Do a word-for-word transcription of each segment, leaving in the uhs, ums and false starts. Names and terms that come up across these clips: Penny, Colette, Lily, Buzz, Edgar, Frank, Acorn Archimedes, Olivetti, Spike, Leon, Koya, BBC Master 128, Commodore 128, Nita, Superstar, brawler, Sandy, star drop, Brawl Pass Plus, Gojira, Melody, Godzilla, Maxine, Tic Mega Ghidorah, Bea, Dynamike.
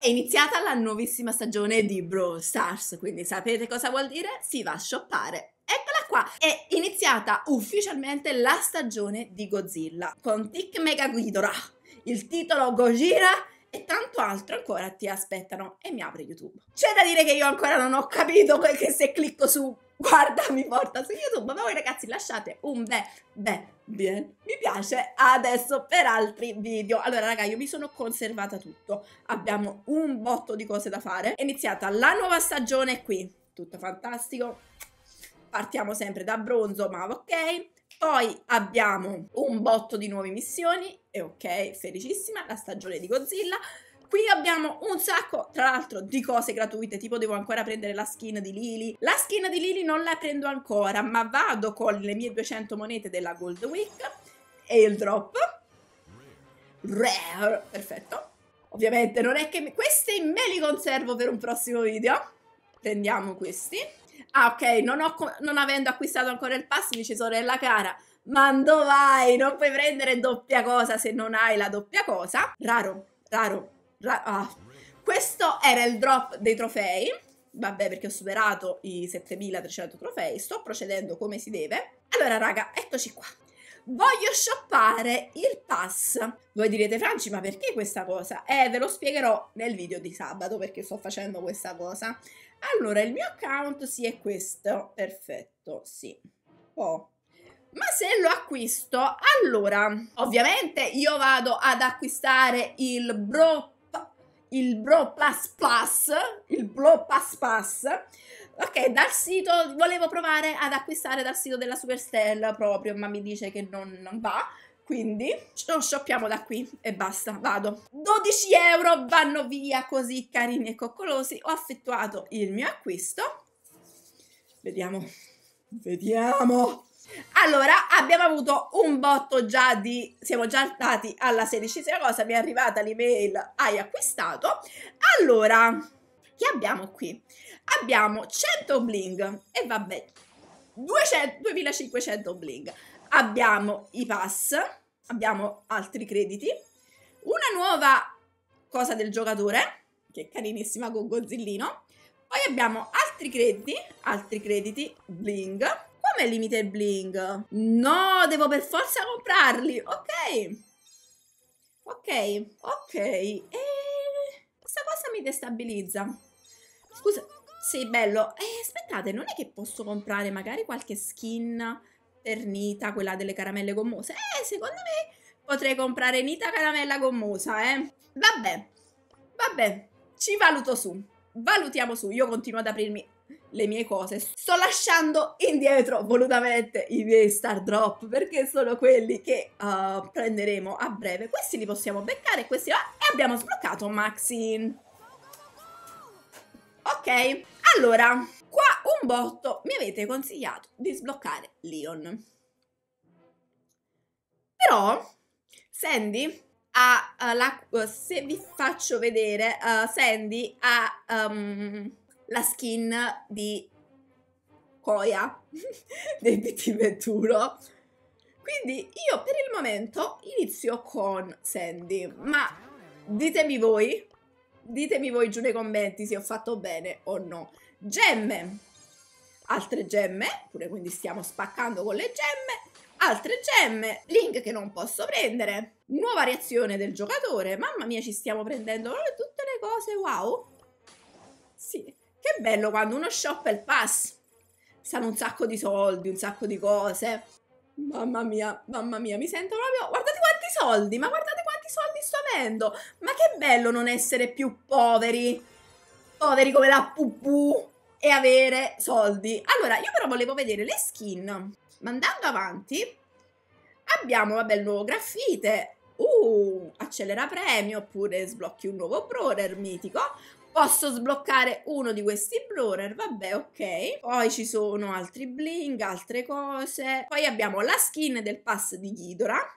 È iniziata la nuovissima stagione di Brawl Stars, quindi sapete cosa vuol dire? Si va a shoppare. Eccola qua! È iniziata ufficialmente la stagione di Godzilla, con Tic Mega Ghidorah, il titolo Gojira e tanto altro ancora ti aspettano. E mi apre YouTube. C'è da dire che io ancora non ho capito quel che se clicco su guarda mi porta su YouTube, ma voi ragazzi lasciate un bel, bel, bel mi piace adesso per altri video. Allora raga, io mi sono conservata tutto, abbiamo un botto di cose da fare. È iniziata la nuova stagione qui, tutto fantastico, partiamo sempre da bronzo ma ok. Poi abbiamo un botto di nuove missioni e ok, felicissima, la stagione di Godzilla. Qui abbiamo un sacco, tra l'altro, di cose gratuite, tipo devo ancora prendere la skin di Lily. La skin di Lily non la prendo ancora, ma vado con le mie duecento monete della Gold Week e il drop. Rare, perfetto. Ovviamente non è che... Mi... Questi me li conservo per un prossimo video. Prendiamo questi. Ah, ok, non, ho, non avendo acquistato ancora il pass, dice sorella cara, ma dove vai? Non puoi prendere doppia cosa se non hai la doppia cosa. Raro, raro. Ah, questo era il drop dei trofei, vabbè, perché ho superato i settemilatrecento trofei, sto procedendo come si deve. Allora raga, eccoci qua, voglio shoppare il pass. Voi direte Franci, ma perché questa cosa? Eh, ve lo spiegherò nel video di sabato perché sto facendo questa cosa. Allora il mio account sì è questo, perfetto, sì. Oh, ma se lo acquisto, allora ovviamente io vado ad acquistare il Brawl il Brawl Pass Plus, il Brawl Pass Pass, ok, dal sito, volevo provare ad acquistare dal sito della Superstar proprio, ma mi dice che non, non va, quindi lo shoppiamo da qui e basta, vado. dodici euro vanno via così carini e coccolosi, ho effettuato il mio acquisto, vediamo, vediamo. Allora, abbiamo avuto un botto già di... Siamo già andati alla sedicesima cosa, mi è arrivata l'email, hai acquistato. Allora, che abbiamo qui? Abbiamo cento bling e vabbè, duemilacinquecento bling. Abbiamo i pass, abbiamo altri crediti, una nuova cosa del giocatore, che è carinissima con Godzillino. Poi abbiamo altri crediti, altri crediti, bling... Come limited bling? No, devo per forza comprarli. Ok. Ok. Ok. E... questa cosa mi destabilizza. Scusa. Sì, bello. Eh, aspettate, non è che posso comprare magari qualche skin per Nita, quella delle caramelle gommose? Eh, secondo me potrei comprare Nita caramella gommosa, eh. Vabbè. Vabbè. Ci valuto su. Valutiamo su. Io continuo ad aprirmi le mie cose, sto lasciando indietro volutamente i miei star drop perché sono quelli che uh, prenderemo a breve, questi li possiamo beccare, questi là, e abbiamo sbloccato Maxine. Ok, allora qua un botto mi avete consigliato di sbloccare Leon, però Sandy ha uh, la, uh, se vi faccio vedere uh, Sandy ha um, la skin di Koya del B T ventuno, quindi io per il momento inizio con Sandy, ma ditemi voi, ditemi voi giù nei commenti se ho fatto bene o no. Gemme, altre gemme, pure quindi stiamo spaccando con le gemme, altre gemme, link che non posso prendere, nuova reazione del giocatore, mamma mia ci stiamo prendendo tutte le cose, wow, sì. Che bello quando uno shoppa il pass, stanno un sacco di soldi, un sacco di cose, mamma mia, mamma mia, mi sento proprio, guardate quanti soldi, ma guardate quanti soldi sto avendo, ma che bello non essere più poveri, poveri come la pupù e avere soldi. Allora, io però volevo vedere le skin, ma andando avanti abbiamo, vabbè, il nuovo graffite, uh, accelera premio, oppure sblocchi un nuovo brawler mitico. Posso sbloccare uno di questi brawler, vabbè, ok. Poi ci sono altri bling, altre cose. Poi abbiamo la skin del pass di Ghidorah,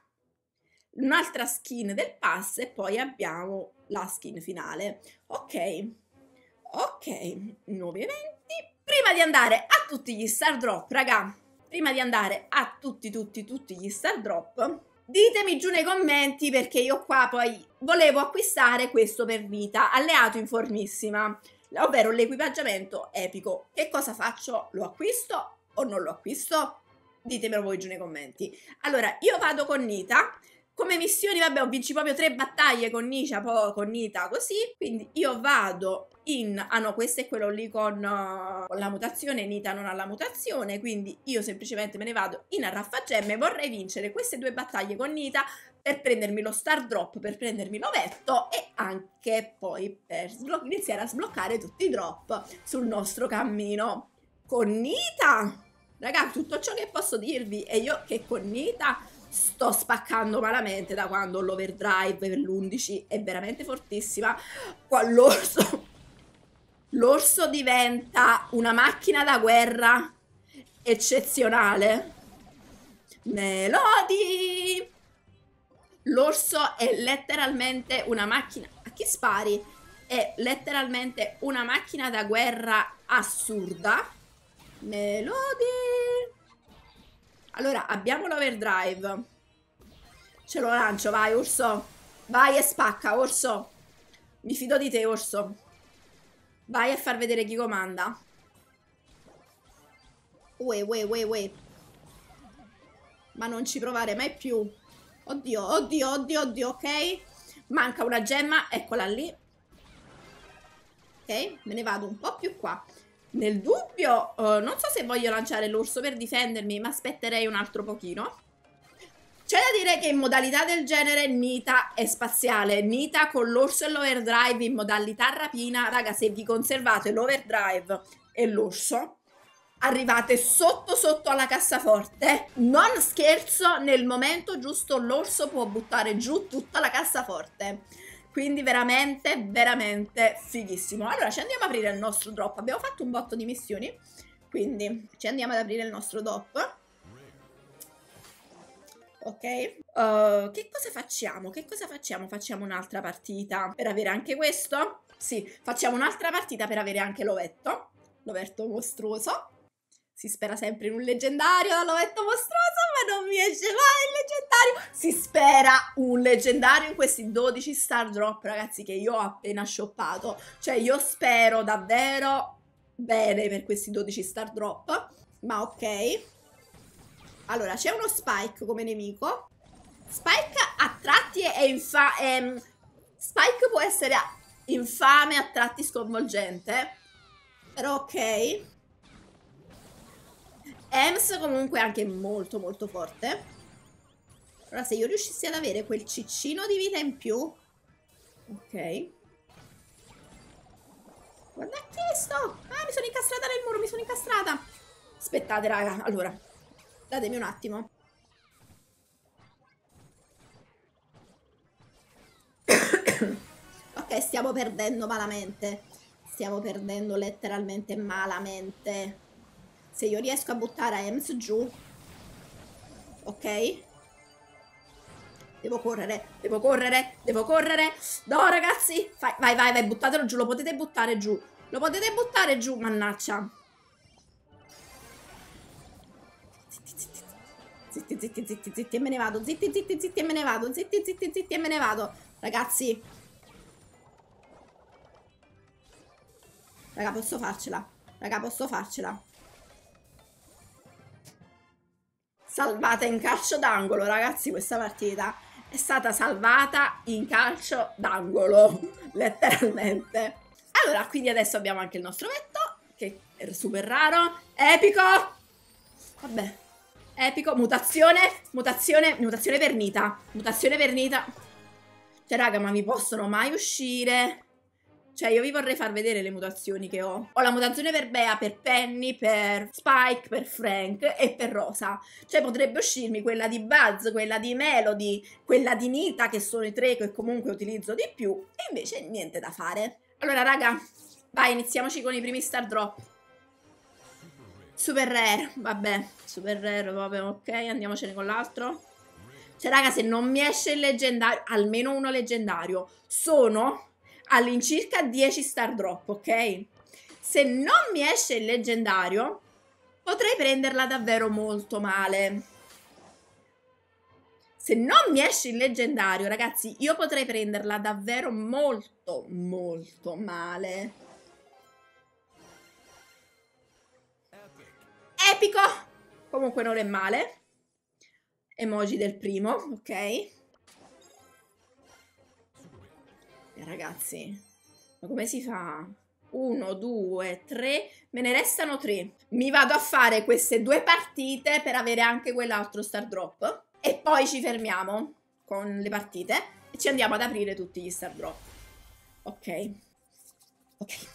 un'altra skin del pass e poi abbiamo la skin finale. Ok, ok, nuovi eventi. Prima di andare a tutti gli star drop, raga, prima di andare a tutti, tutti, tutti gli star drop, Ditemi giù nei commenti, perché io qua poi volevo acquistare questo per vita, alleato in formissima, ovvero l'equipaggiamento epico. Che cosa faccio? Lo acquisto o non lo acquisto? Ditemelo voi giù nei commenti. Allora, io vado con Nita. Come missioni, vabbè, ho vinto proprio tre battaglie con Nita, con Nita così. Quindi io vado in... Ah no, questo è quello lì con, uh, con la mutazione. Nita non ha la mutazione, quindi io semplicemente me ne vado in arraffagemme. Vorrei vincere queste due battaglie con Nita per prendermi lo star drop, per prendermi l'ovetto e anche poi per iniziare a sbloccare tutti i drop sul nostro cammino. Con Nita... Raga, tutto ciò che posso dirvi è io che con Nita sto spaccando malamente da quando l'overdrive per l'undici è veramente fortissima. Qua l'orso... L'orso diventa una macchina da guerra eccezionale. Melody! L'orso è letteralmente una macchina... A chi spari? È letteralmente una macchina da guerra assurda. Melody! Allora, abbiamo l'overdrive. Ce lo lancio, vai orso. Vai e spacca, orso. Mi fido di te, orso. Vai a far vedere chi comanda. Uè, uè, uè, uè. Ma non ci provare mai più. Oddio, oddio, oddio, oddio, ok. Manca una gemma, eccola lì. Ok, me ne vado un po' più qua. Nel dubbio, uh, non so se voglio lanciare l'orso per difendermi, ma aspetterei un altro pochino. C'è da dire che in modalità del genere Nita è spaziale. Nita con l'orso e l'overdrive in modalità rapina. Raga, se vi conservate l'overdrive e l'orso, arrivate sotto sotto alla cassaforte. Non scherzo, nel momento giusto l'orso può buttare giù tutta la cassaforte. Quindi veramente, veramente fighissimo. Allora, ci andiamo ad aprire il nostro drop. Abbiamo fatto un botto di missioni, quindi ci andiamo ad aprire il nostro drop. Ok. Uh, che cosa facciamo? Che cosa facciamo? Facciamo un'altra partita per avere anche questo? Sì, facciamo un'altra partita per avere anche l'ovetto. L'ovetto mostruoso. Si spera sempre in un leggendario, l'ovetto mostruoso, ma non mi esce mai il leggendario. Si spera un leggendario in questi dodici star drop, ragazzi, che io ho appena shoppato. Cioè, io spero davvero bene per questi dodici star drop, ma ok. Allora, c'è uno Spike come nemico. Spike a tratti è infame. Spike può essere infame, a tratti sconvolgente, però ok. Ems comunque anche molto molto forte. Allora, se io riuscissi ad avere quel ciccino di vita in più. Ok. Guarda che sto. Ah, mi sono incastrata nel muro, mi sono incastrata. Aspettate, raga. Allora, datemi un attimo. Ok, stiamo perdendo malamente. Stiamo perdendo letteralmente malamente. Se io riesco a buttare Ems giù. Ok. Devo correre, devo correre, devo correre. No, ragazzi. Vai, vai, vai, vai, buttatelo giù. Lo potete buttare giù. Lo potete buttare giù, mannaccia. Zitti, zitti, zitti, zitti, zitti, zitti e me ne vado. Zitti, zitti, zitti e me ne vado. Zitti, zitti, zitti e me ne vado. Ragazzi. Raga, posso farcela. Raga, posso farcela. Salvata in calcio d'angolo, ragazzi, questa partita è stata salvata in calcio d'angolo, letteralmente. Allora, quindi adesso abbiamo anche il nostro vetto, che è super raro, epico, vabbè, epico, mutazione, mutazione, mutazione per Nita, mutazione per Nita. Cioè, raga, ma mi possono mai uscire? Cioè, io vi vorrei far vedere le mutazioni che ho. Ho la mutazione per Bea, per Penny, per Spike, per Frank e per Rosa. Cioè, potrebbe uscirmi quella di Buzz, quella di Melody, quella di Nita, che sono i tre che comunque utilizzo di più. E invece niente da fare. Allora, raga, vai, iniziamoci con i primi star drop. Super rare, vabbè. Super rare, vabbè, ok, andiamocene con l'altro. Cioè, raga, se non mi esce il leggendario, almeno uno leggendario, sono... all'incirca dieci star drop, ok? Se non mi esce il leggendario, potrei prenderla davvero molto male. Se non mi esce il leggendario, ragazzi, io potrei prenderla davvero molto, molto male. Epico! Comunque non è male. Emoji del primo, ok. E ragazzi, ma come si fa? Uno, due, tre, me ne restano tre. Mi vado a fare queste due partite per avere anche quell'altro star drop. E poi ci fermiamo con le partite e ci andiamo ad aprire tutti gli star drop. Ok. Ok.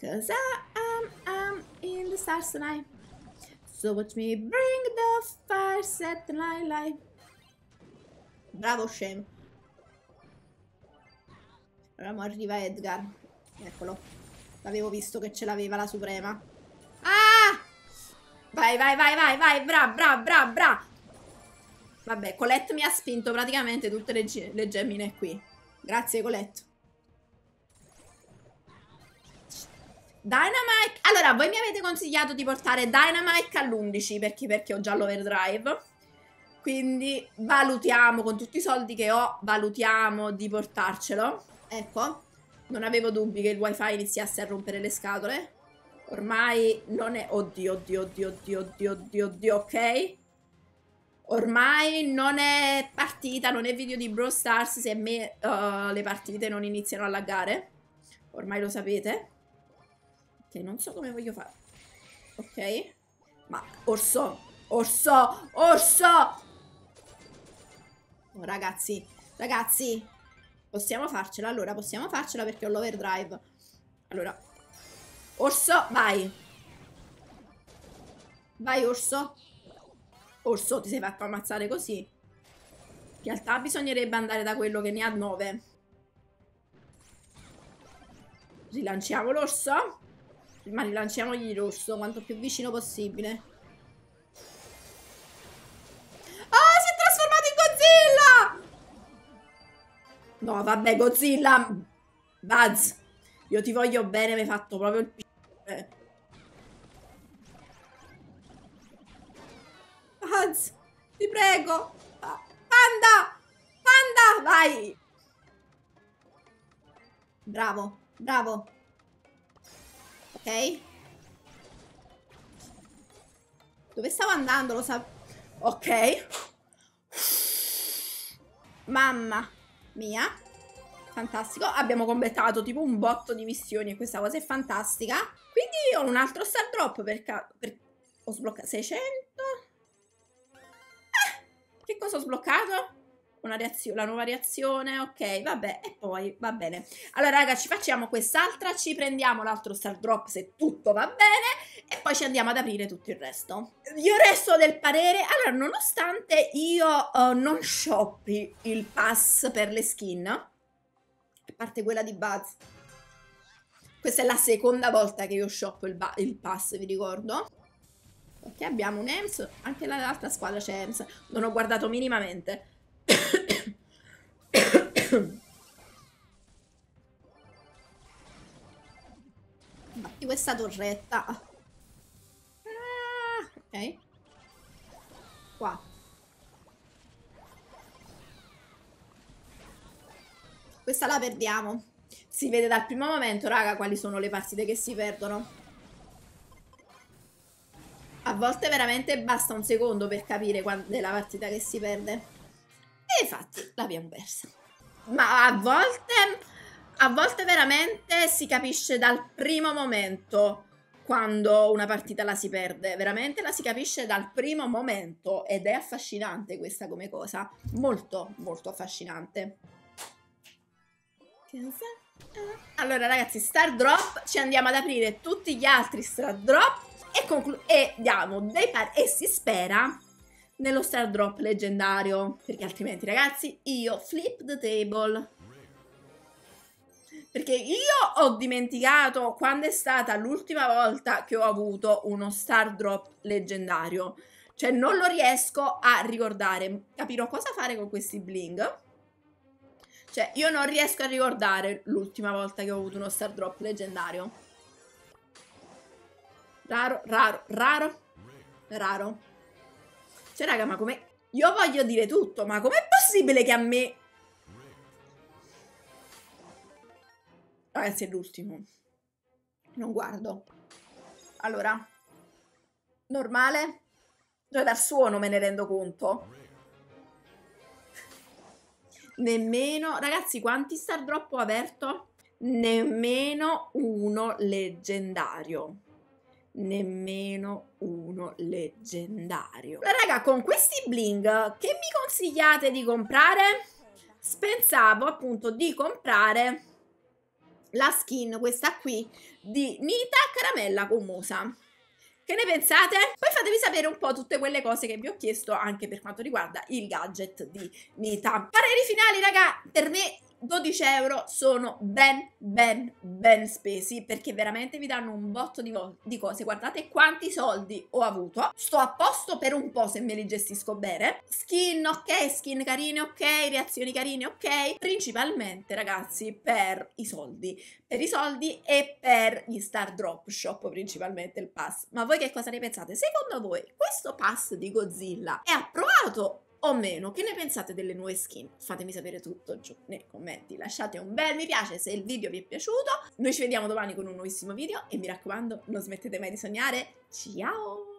Cause I am, I'm in the stars tonight. So watch me bring the fire, set the night light. Bravo scemo. Allora arriva Edgar. Eccolo. L'avevo visto che ce l'aveva la Suprema. Vai, vai, vai, vai, vai, bra, bra, bra, bra. Vabbè, Colette mi ha spinto praticamente tutte le, le gemmine qui. Grazie, Colette. Dynamike. Allora, voi mi avete consigliato di portare Dynamike all'undici, perché, perché ho già l'overdrive. Quindi valutiamo, con tutti i soldi che ho, valutiamo di portarcelo. Ecco, non avevo dubbi che il wifi iniziasse a rompere le scatole. Ormai non è... Oddio, oddio, oddio, oddio, oddio, oddio, oddio, ok? Ormai non è partita, non è video di Brawl Stars se me, uh, le partite non iniziano a laggare. Ormai lo sapete. Ok, non so come voglio fare. Ok? Ma orso, orso, orso! Oh, ragazzi, ragazzi, possiamo farcela, allora, possiamo farcela perché ho l'overdrive. Allora... Orso, vai. Vai, Orso. Orso, ti sei fatto ammazzare così. In realtà bisognerebbe andare da quello che ne ha nove. Rilanciamo l'orso. Ma rilanciamogli l'orso quanto più vicino possibile. Oh, si è trasformato in Godzilla! No, vabbè, Godzilla. Buzz, io ti voglio bene, mi hai fatto proprio il p***o. Buzz, ti prego. Panda, panda, vai. Bravo, bravo. Ok. Dove stavo andando? Lo sa... Ok. Mamma mia. Fantastico, abbiamo completato tipo un botto di missioni e questa cosa è fantastica. Quindi io ho un altro star drop per caso. Per... Ho sbloccato seicento. Ah, che cosa ho sbloccato? Una reazione, la nuova reazione, ok, vabbè, e poi va bene. Allora raga, ci facciamo quest'altra, ci prendiamo l'altro star drop se tutto va bene e poi ci andiamo ad aprire tutto il resto. Io resto del parere, allora nonostante io uh, non shoppi il pass per le skin, a parte quella di Buzz, questa è la seconda volta che io shoppo il, il pass, vi ricordo. Ok, abbiamo un Ems, anche l'altra squadra c'è Ems, non ho guardato minimamente. Batti questa torretta. Ah, ok, qua. Questa la perdiamo. Si vede dal primo momento, raga, quali sono le partite che si perdono. A volte veramente basta un secondo per capire quando è la partita che si perde. E infatti l'abbiamo persa. Ma a volte, a volte veramente si capisce dal primo momento quando una partita la si perde. Veramente la si capisce dal primo momento. Ed è affascinante questa come cosa. Molto, molto affascinante. Allora ragazzi, star drop, ci andiamo ad aprire tutti gli altri star drop e, e diamo dei par e si spera nello star drop leggendario, perché altrimenti ragazzi io flip the table, perché io ho dimenticato quando è stata l'ultima volta che ho avuto uno star drop leggendario, cioè non lo riesco a ricordare. Capirò cosa fare con questi bling. Cioè, io non riesco a ricordare l'ultima volta che ho avuto uno star drop leggendario. Raro, raro, raro, raro. Cioè, raga, ma come... Io voglio dire tutto, ma com'è possibile che a me... Ragazzi, è l'ultimo. Non guardo. Allora. Normale. Cioè, dal suono me ne rendo conto. Nemmeno... Ragazzi, quanti star drop ho aperto? Nemmeno uno leggendario. Nemmeno uno leggendario. Raga, con questi bling che mi consigliate di comprare? Pensavo appunto di comprare la skin, questa qui, di Nita Caramella Commosa. Che ne pensate? Poi fatevi sapere un po' tutte quelle cose che vi ho chiesto anche per quanto riguarda il gadget di Nita. Pareri finali, raga, per me dodici euro sono ben ben ben spesi, perché veramente vi danno un botto di, di cose. Guardate quanti soldi ho avuto. Sto a posto per un po' se me li gestisco bene. Skin ok, skin carine ok, reazioni carine ok, principalmente ragazzi per i soldi, per i soldi e per gli star drop shop, principalmente il pass. Ma voi che cosa ne pensate? Secondo voi questo pass di Godzilla è approvato o meno? Che ne pensate delle nuove skin? Fatemi sapere tutto giù nei commenti. Lasciate un bel mi piace se il video vi è piaciuto. Noi ci vediamo domani con un nuovissimo video e mi raccomando, non smettete mai di sognare. Ciao!